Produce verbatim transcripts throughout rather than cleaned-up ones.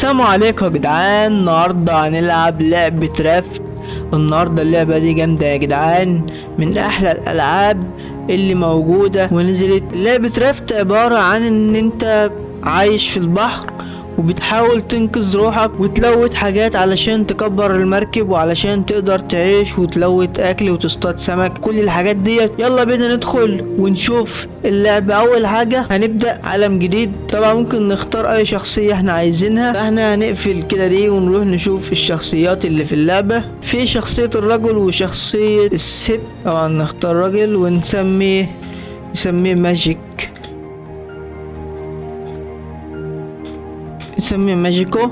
السلام عليكم يا جدعان. النهارده هنلعب لعبه رافت. النهارده اللعبه دي جامده يا جدعان، من احلى الالعاب اللي موجوده ونزلت. لعبه رافت عباره عن ان انت عايش في البحر وبتحاول تنقذ روحك وتلوت حاجات علشان تكبر المركب وعلشان تقدر تعيش وتلوت اكل وتصطاد سمك، كل الحاجات ديت. يلا بينا ندخل ونشوف اللعبه. اول حاجه هنبدا عالم جديد، طبعا ممكن نختار اي شخصيه احنا عايزينها. فاحنا هنقفل كده دي ونروح نشوف الشخصيات اللي في اللعبه. في شخصيه الرجل وشخصيه الست، طبعا نختار راجل ونسميه نسميه ماجيك نسميه ماجيكو،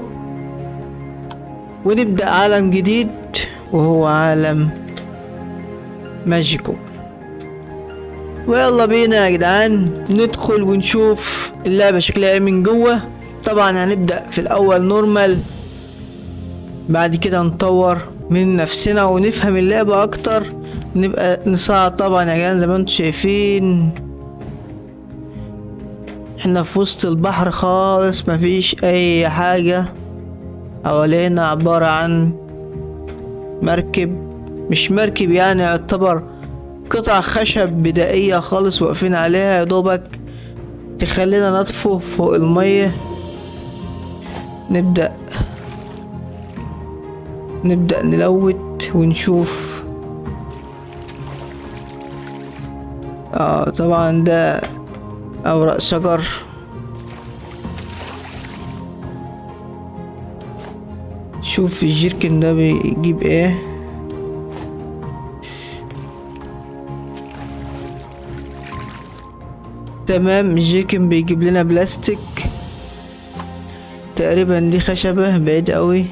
ونبدأ عالم جديد وهو عالم ماجيكو. ويلا بينا يا جدعان ندخل ونشوف اللعبة شكلها ايه من جوه. طبعا هنبدأ في الأول نورمال، بعد كده نطور من نفسنا ونفهم اللعبة أكتر، نبقى نصعد. طبعا يا جدعان زي ما انتم شايفين احنا في وسط البحر خالص، مفيش اي حاجة حوالينا، عبارة عن مركب، مش مركب يعني، يعتبر قطع خشب بدائية خالص واقفين عليها، يدوبك تخلينا نطفو فوق المية. نبدأ نبدأ نلوت ونشوف. اه طبعا ده أوراق شجر، شوف الجيركن ده بيجيب ايه. تمام، الجيركن بيجيب لنا بلاستيك تقريبا. دي خشبة بعيد قوي.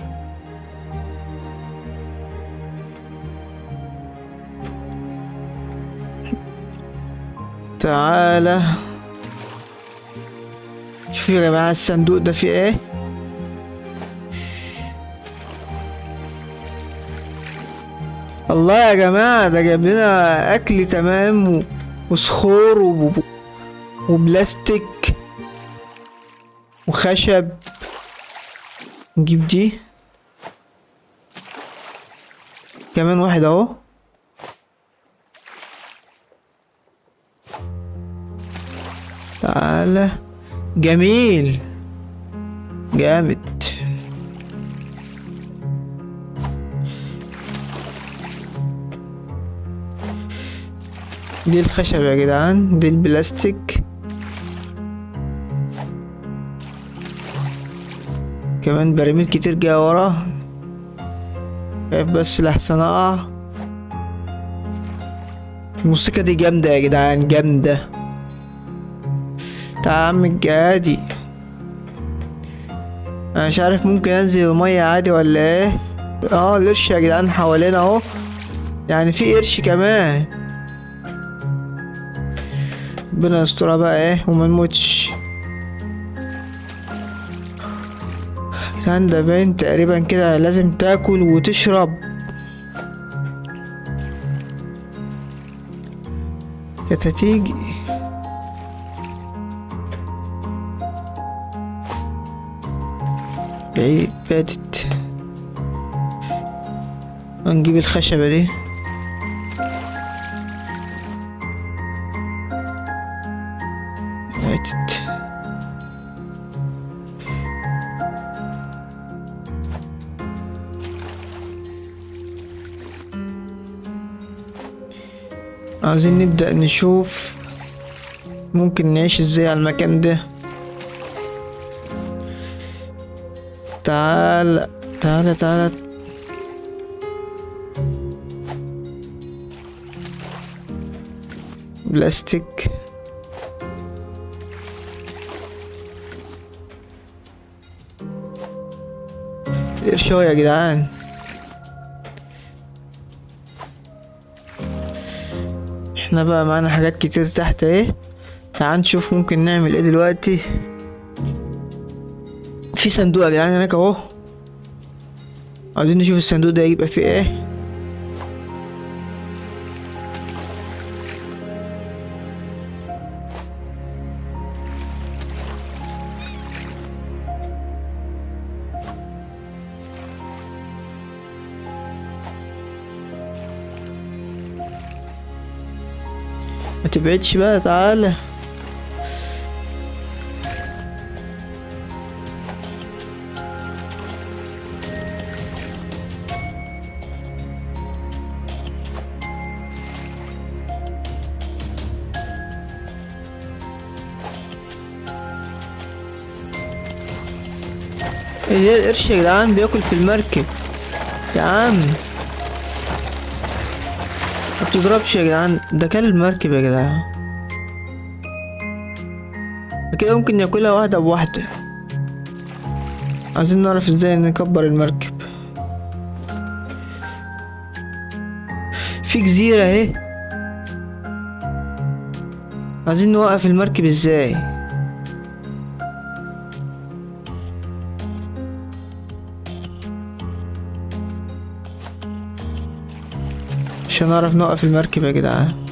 تعالى شوف يا جماعة الصندوق ده فيه ايه. الله يا جماعة، ده جاب لنا اكل تمام وصخور و... وبلاستيك وخشب. نجيب دي كمان واحد اهو. تعالى، جميل جامد. دي الخشب يا جدعان، دي البلاستيك كمان، براميل كتير جايه ورا، خايف بس لحسن اقع. الموسيقى دي جامده يا جدعان، جامده. تعال يا عم الجهادي، انا مش عارف ممكن انزل الميه عادي ولا ايه. اه القرش يا جدعان حوالينا اهو، يعني في قرش كمان. ربنا يسترها بقى ايه ومنموتش. ده باين تقريبا كده لازم تاكل وتشرب. كانت هتيجي بعيد، بعدت. هنجيب الخشبة دي، بعدت. عايزين نبدأ نشوف ممكن نعيش ازاي على المكان ده. تعال تعال تعال بلاستيك. قرش يا جدعان، احنا بقى معانا حاجات كتير تحت اهي. تعال نشوف ممكن نعمل ايه دلوقتي. في صندوق يا جدعان هناك اهو، عايزين نشوف الصندوق ده يبقى فيه ايه. ما تبعدش بقى، تعالى. ايه القرش يا جدعان بياكل في المركب يا عم؟ ما بتضربش يا جدعان، ده كان المركب يا جدعان كده، ممكن ياكلها واحدة بواحدة. عايزين نعرف ازاي نكبر المركب. في جزيرة اهي، عايزين نوقف المركب ازاي؟ مش هنعرف نوقف المركب يا جدعان.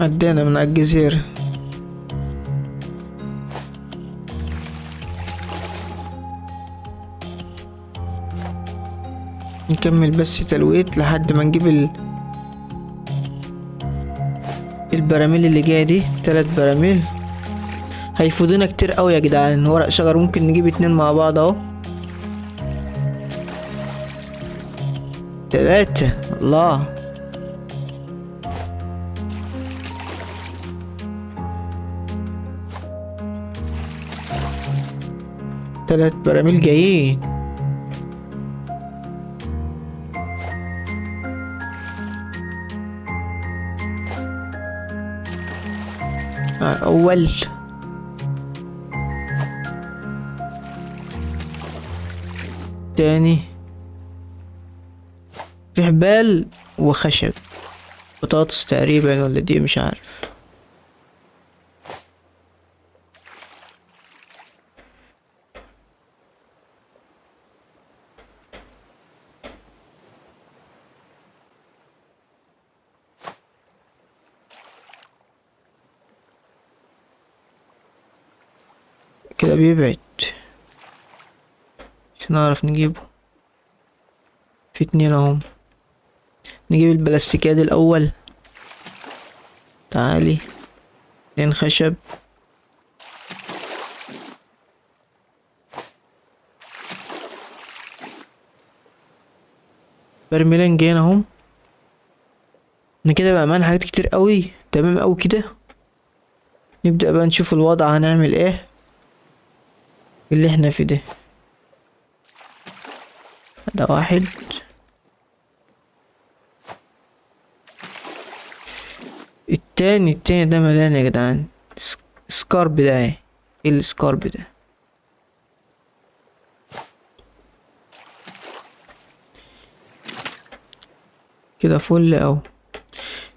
عدينا من على الجزيرة. نكمل بس تلويت لحد ما نجيب ال... البراميل اللي جاية دي، تلات براميل هيفوضنا كتير قوي يا جدعان. ورق شجر ممكن نجيب اتنين مع بعض اهو، تلاتة. الله، تلات براميل جايين. اول تاني في حبال وخشب، بطاطس تقريبا ولا دي مش عارف. كده بيبعد، نعرف نجيبه. في اتنين اهم. نجيب البلاستيكية دي الاول، تعالي. اتنين خشب، برميلين جايين اهم. انا كده بقى معانا حاجات كتير قوي، تمام قوي كده. نبدأ بقى نشوف الوضع هنعمل ايه اللي احنا فيه ده. ده واحد، التاني التاني ده مليان يا جدعان. سكارب ده ايه؟ ايه السكارب ده؟ كده فل اهو.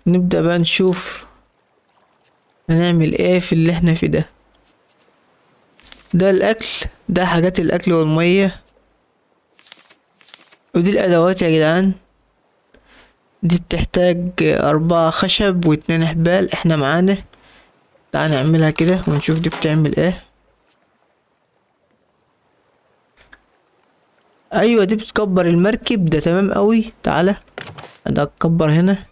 نبدأ بقى نشوف هنعمل ايه في اللي احنا في ده. ده الاكل، ده حاجات الاكل والمية، ودي الادوات يا جدعان. دي بتحتاج اربعة خشب واتنين حبال، احنا معانا. تعال نعملها كده ونشوف دي بتعمل ايه. ايوه دي بتكبر المركب، ده تمام قوي. تعالى ده تكبر هنا.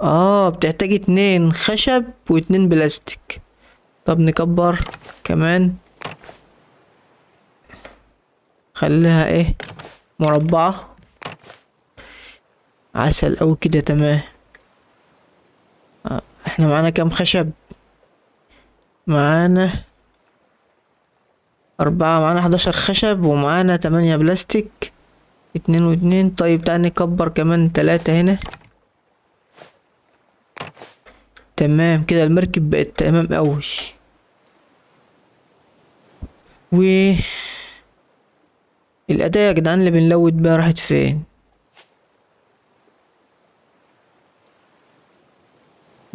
اه بتحتاج اتنين خشب واتنين بلاستيك. طب نكبر كمان، خليها ايه مربعة، عسل او كده. تمام. احنا معانا كام خشب؟ معانا اربعة، معانا حداشر خشب، ومعانا تمانية بلاستيك، اتنين واتنين. طيب تعالى نكبر كمان تلاتة هنا. تمام كده المركب بقت تمام اوي. و الأداة يا جدعان اللي بنلوت بيها راحت فين؟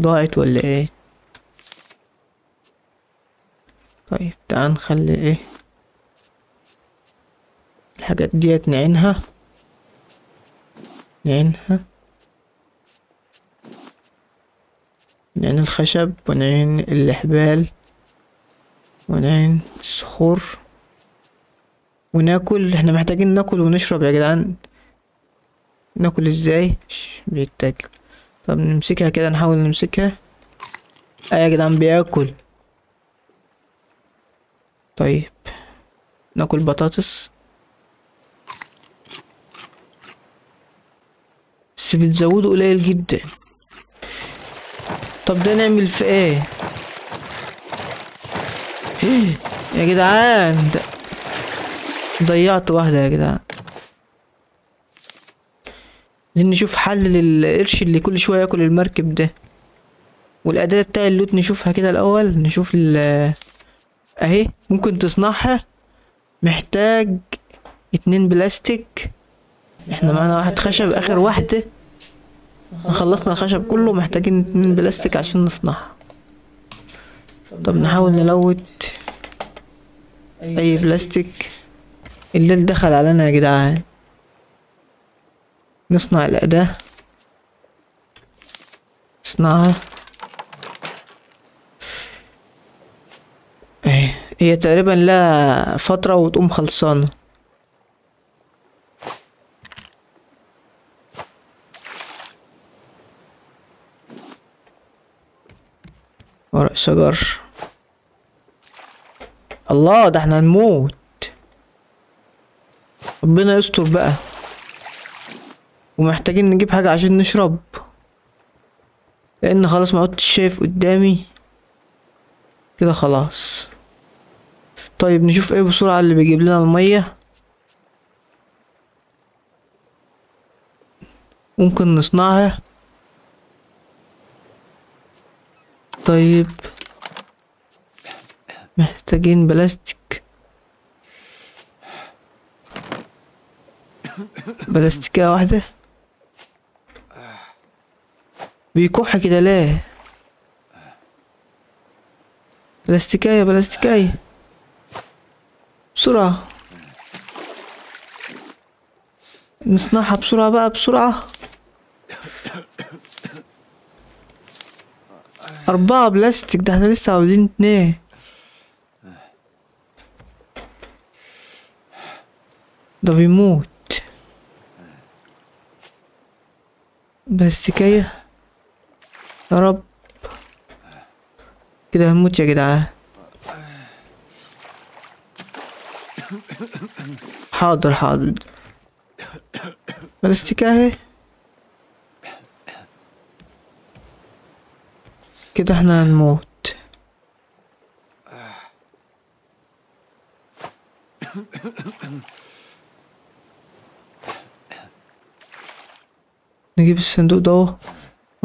ضاعت ولا ايه؟ طيب تعال نخلي ايه الحاجات ديت، نعينها نعينها نعين الخشب ونعين الحبال ونعين الصخور وناكل. احنا محتاجين ناكل ونشرب يا جدعان. ناكل ازاي؟ بيتاكل. طب نمسكها كده، نحاول نمسكها. اه يا جدعان بياكل. طيب ناكل بطاطس. بس بتزوده قليل جدا. طب ده نعمل في ايه يا جدعان؟ ده ضيعت واحدة يا جدعان. عايزين نشوف حل للقرش اللي كل شوية ياكل المركب ده. والأداة بتاع اللوت نشوفها كده الأول، نشوف ال اهي ممكن تصنعها. محتاج اتنين بلاستيك، احنا معانا واحد خشب، اخر واحدة خلصنا الخشب كله، محتاجين اتنين بلاستيك عشان نصنعها. طب نحاول نلوت اي بلاستيك. الليل دخل علينا يا جدعان. نصنع الأداة، نصنعها. هي تقريبا لها فترة وتقوم خلصانة. ورق شجر. الله، ده احنا هنموت. ربنا يستر بقى. ومحتاجين نجيب حاجة عشان نشرب، لأن خلاص ما عدتش شايف قدامي كده خلاص. طيب نشوف ايه بسرعة اللي بيجيب لنا المية. ممكن نصنعها. طيب محتاجين بلاستيك، بلاستيكية واحدة. بيكح كده ليه؟ بلاستيكية بلاستيكية بسرعة، نصنعها بسرعة بقى بسرعة. أربعة بلاستيك، ده احنا لسه عاوزين اتنين. ده بيموت. بلاستيكية، يا رب كده هنموت يا جدعان. حاضر حاضر، بلاستيكية اهي. كده احنا هنموت. نجيب الصندوق ده اهو،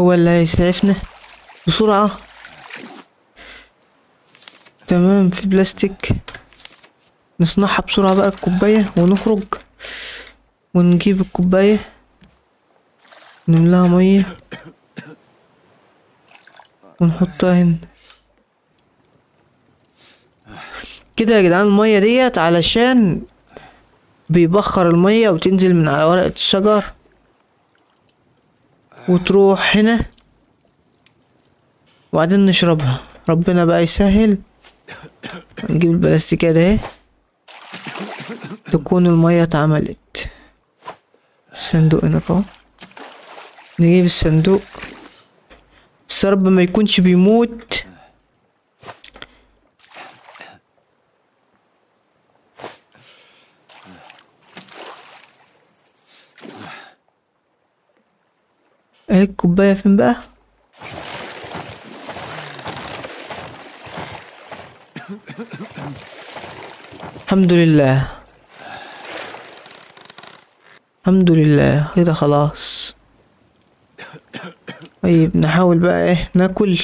هو اللي هيسعفنا بسرعة. تمام، في بلاستيك، نصنعها بسرعة بقى الكوباية ونخرج ونجيب الكوباية نملاها مية ونحطها هنا كده يا جدعان. المية ديت علشان بيبخر المية وتنزل من على ورقة الشجر وتروح هنا، وبعدين نشربها. ربنا بقى يسهل. نجيب البلاستيكية ده اهي، تكون المية اتعملت. الصندوق هنا اهو، نجيب الصندوق. السرب ما يكونش بيموت. اهي الكوباية فين بقى؟ الحمد لله الحمد لله كده خلاص. طيب نحاول بقى ايه ناكل.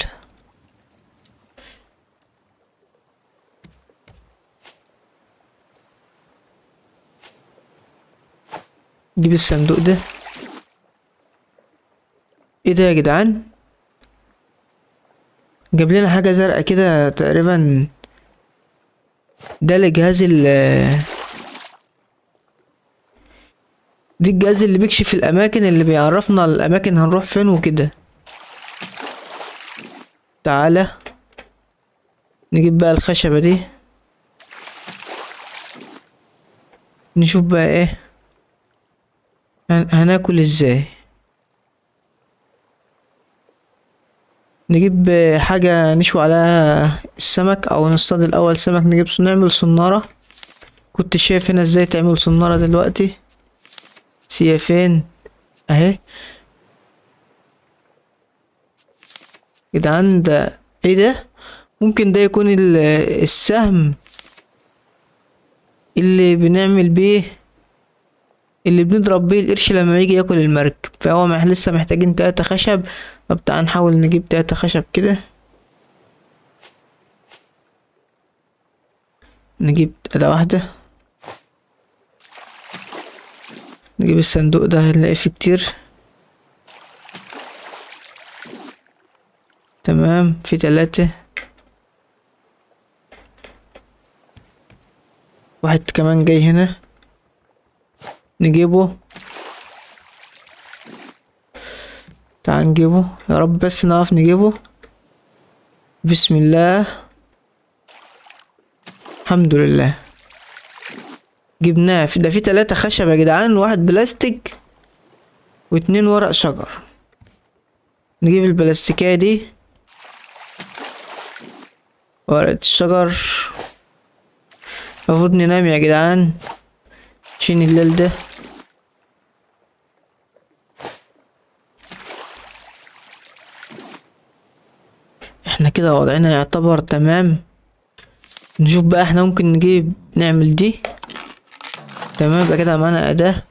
نجيب الصندوق ده. ايه ده يا جدعان؟ جاب لنا حاجة زرقاء كده تقريبا. ده الجهاز ال دي الجهاز اللي بيكشف الاماكن، اللي بيعرفنا الاماكن هنروح فين وكده. تعالى نجيب بقى الخشبة دي، نشوف بقى ايه هناكل ازاي. نجيب حاجة نشوي عليها السمك او نصطاد الاول سمك. نجيب نعمل صنارة. كنت شايف هنا ازاي تعمل صنارة دلوقتي. سيافين اهي جدعان. ده ايه ده؟ ممكن ده يكون السهم اللي بنعمل بيه اللي بنضرب بيه القرش لما يجي ياكل المركب. فهو ما لسه محتاجين تلاتة خشب. طب تعال نحاول نجيب تلاتة خشب كده. نجيب اداة واحدة. نجيب الصندوق ده هنلاقي فيه كتير. تمام في تلاتة. واحد كمان جاي هنا نجيبه. تعال نجيبه يا رب بس نعرف نجيبه. بسم الله الحمد لله جبناه. ده في تلاتة خشب يا جدعان، واحد بلاستيك واتنين ورق شجر. نجيب البلاستيكية دي ورقة الشجر. المفروض ننام يا جدعان عشان الليل ده. احنا كده وضعنا يعتبر تمام. نشوف بقى احنا ممكن نجيب نعمل دي. تمام يبقى كده معانا اداة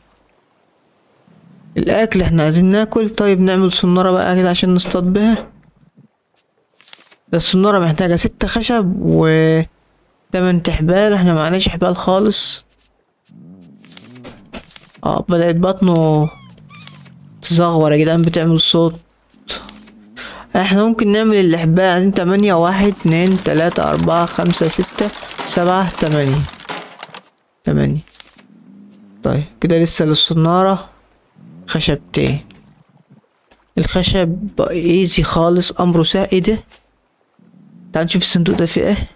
الاكل. احنا عايزين ناكل. طيب نعمل صنارة بقى كده عشان نصطاد بها. ده الصنارة محتاجة ستة خشب و تمن حبال. احنا معناش حبال خالص. اه بدأت بطنه تزغور يا جدعان، بتعمل صوت. احنا ممكن نعمل الحبال. عايزين تمانية. واحد اتنين تلاتة اربعة خمسة ستة سبعة تمانية. تمانية. طيب كده لسه للصنارة خشبتين. الخشب ايزي خالص امره سهل. ايه ده؟ تعال نشوف الصندوق ده فيه ايه.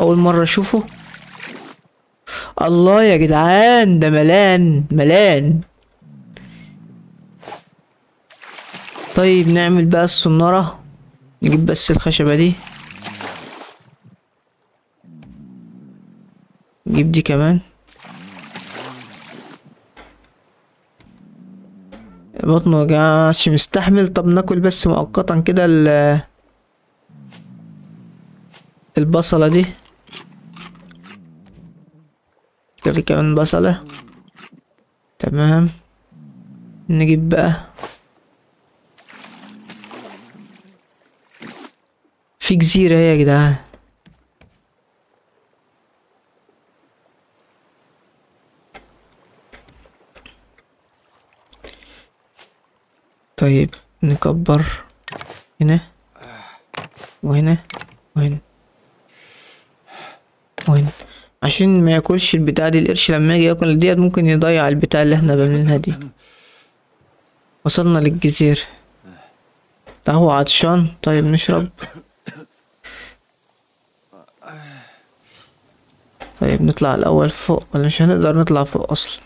اول مره اشوفه. الله يا جدعان ده ملان ملان. طيب نعمل بقى الصناره. نجيب بس الخشبه دي. نجيب دي كمان. بطنه مش مستحمل. طب ناكل بس مؤقتا كده البصله دي. في كمان بصلة. تمام نجيب بقى. في جزيرة اهي يا جدعان. طيب نكبر هنا وهنا وهنا وهنا عشان ما ياكلش البتاع دي. القرش لما يجي ياكل ديت ممكن يضيع البتاع اللي احنا بنعملها دي. وصلنا للجزيرة. ده هو عطشان. طيب نشرب. طيب نطلع الاول فوق ولا مش هنقدر نطلع فوق اصلا.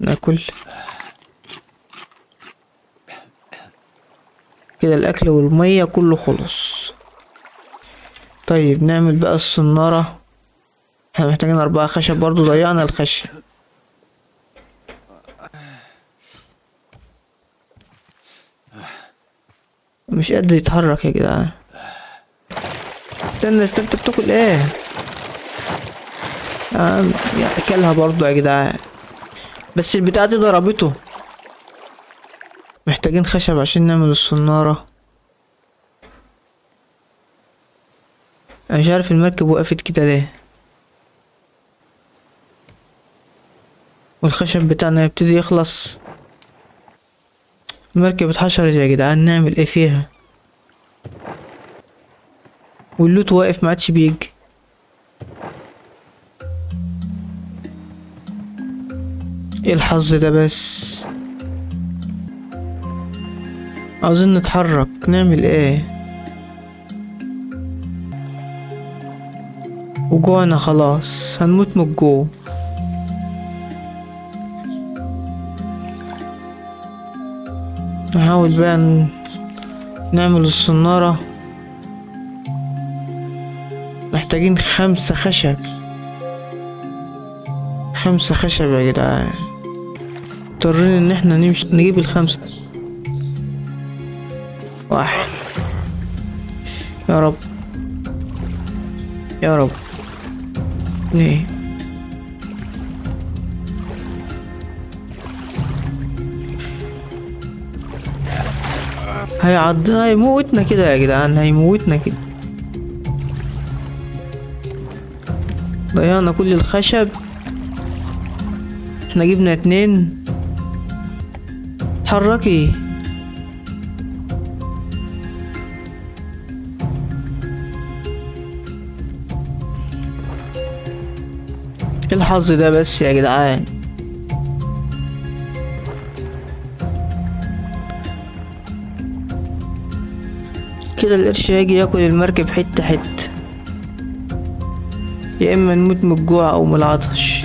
ناكل كده. الاكل والمية كله خلص. طيب نعمل بقى الصنارة. احنا محتاجين اربعة خشب برضو. ضيعنا الخشب. مش قادر يتحرك يا جدعان. استنى استنى انت بتاكل ايه؟ اه اكلها برضو يا جدعان. بس البتاعة دي ضربته. محتاجين خشب عشان نعمل الصنارة. انا مش عارف المركب وقفت كده ليه. والخشب بتاعنا يبتدي يخلص. المركب اتحشرت يا جدعان. نعمل ايه فيها؟ واللوت واقف معادش بيجي. ايه الحظ ده بس. عاوزين نتحرك. نعمل ايه؟ وجوعنا خلاص، هنموت من الجوع. نحاول بقى نعمل الصنارة. محتاجين خمسة خشب، خمسة خشب يا جدعان، مضطرين ان احنا نمشي نجيب الخمسة. واحد يا رب يا رب، اتنين هيعض، هيموتنا كده يا جدعان، هيموتنا كده. ضيعنا كل الخشب، احنا جبنا اتنين. اتحركي ايه الحظ ده بس يا جدعان. كده القرش هيجي ياكل المركب حتة حتة، يا اما نموت من الجوع او من العطش.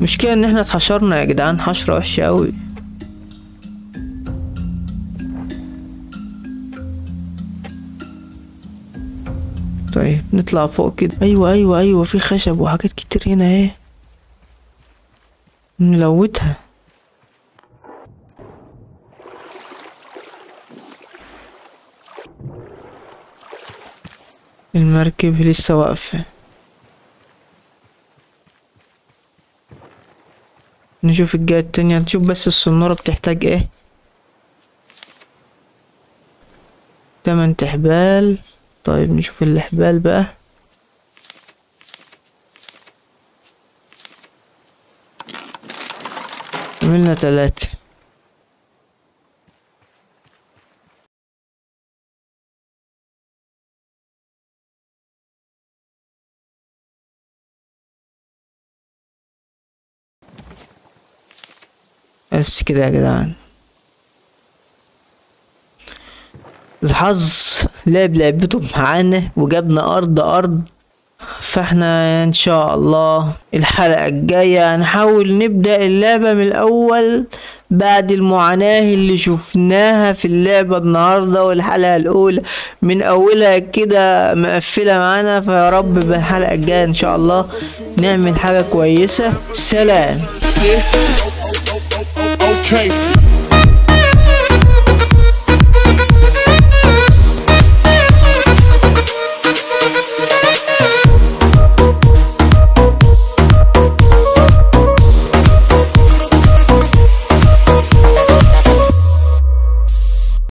مشكلة ان احنا اتحشرنا يا جدعان، حشرة وحشة اوي. طيب نطلع فوق كده. ايوه ايوه ايوه في خشب وحاجات كتير هنا اهي، نلوتها. المركب لسه واقفة، نشوف الجهة التانية. نشوف بس الصنارة بتحتاج ايه. تمن تحبال. طيب نشوف الحبال بقى. عملنا تلاتة. بس كده يا جدعان، الحظ لعب لعبته معانا وجابنا ارض ارض. فاحنا ان شاء الله الحلقة الجاية هنحاول نبدأ اللعبة من الاول بعد المعاناة اللي شفناها في اللعبة النهاردة، والحلقة الاولى من اولها كده مقفلة معانا. فيا رب بالحلقة الجاية ان شاء الله نعمل حاجة كويسة. سلام. Okay.